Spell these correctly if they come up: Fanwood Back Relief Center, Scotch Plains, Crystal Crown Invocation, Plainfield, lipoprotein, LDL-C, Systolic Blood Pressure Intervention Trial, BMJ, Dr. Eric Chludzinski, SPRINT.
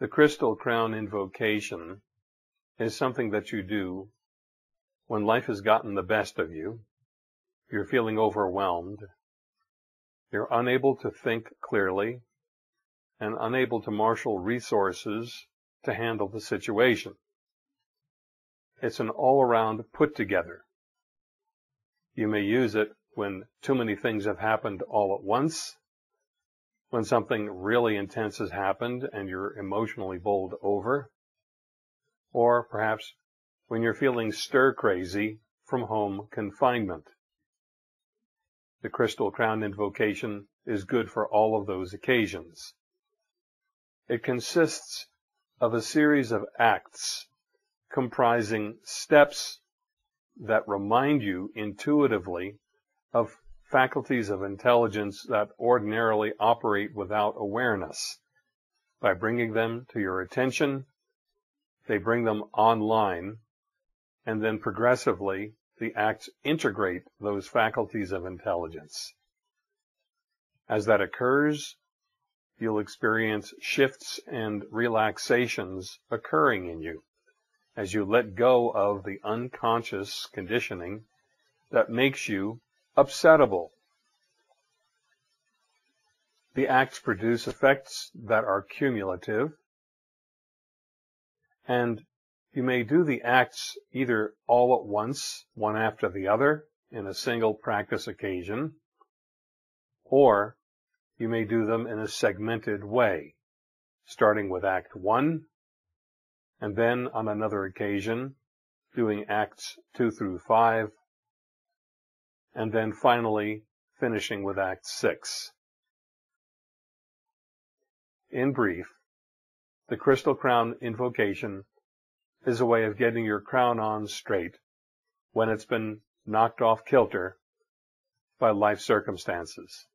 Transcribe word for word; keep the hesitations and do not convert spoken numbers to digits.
The Crystal Crown Invocation is something that you do when life has gotten the best of you, you're feeling overwhelmed, you're unable to think clearly, and unable to marshal resources to handle the situation. It's an all-around put-together. You may use it when too many things have happened all at once, when something really intense has happened and you're emotionally bowled over, or perhaps when you're feeling stir-crazy from home confinement. The Crystal Crown Invocation is good for all of those occasions. It consists of a series of acts comprising steps that remind you intuitively of faculties of intelligence that ordinarily operate without awareness. By bringing them to your attention, they bring them online, and then progressively the acts integrate those faculties of intelligence. As that occurs, you'll experience shifts and relaxations occurring in you as you let go of the unconscious conditioning that makes you upsettable. The acts produce effects that are cumulative, and you may do the acts either all at once, one after the other, in a single practice occasion, or you may do them in a segmented way, starting with Act one, and then on another occasion, doing Acts two through five, and then finally finishing with Act six. In brief, the Crystal Crown Invocation is a way of getting your crown on straight when it's been knocked off kilter by life circumstances.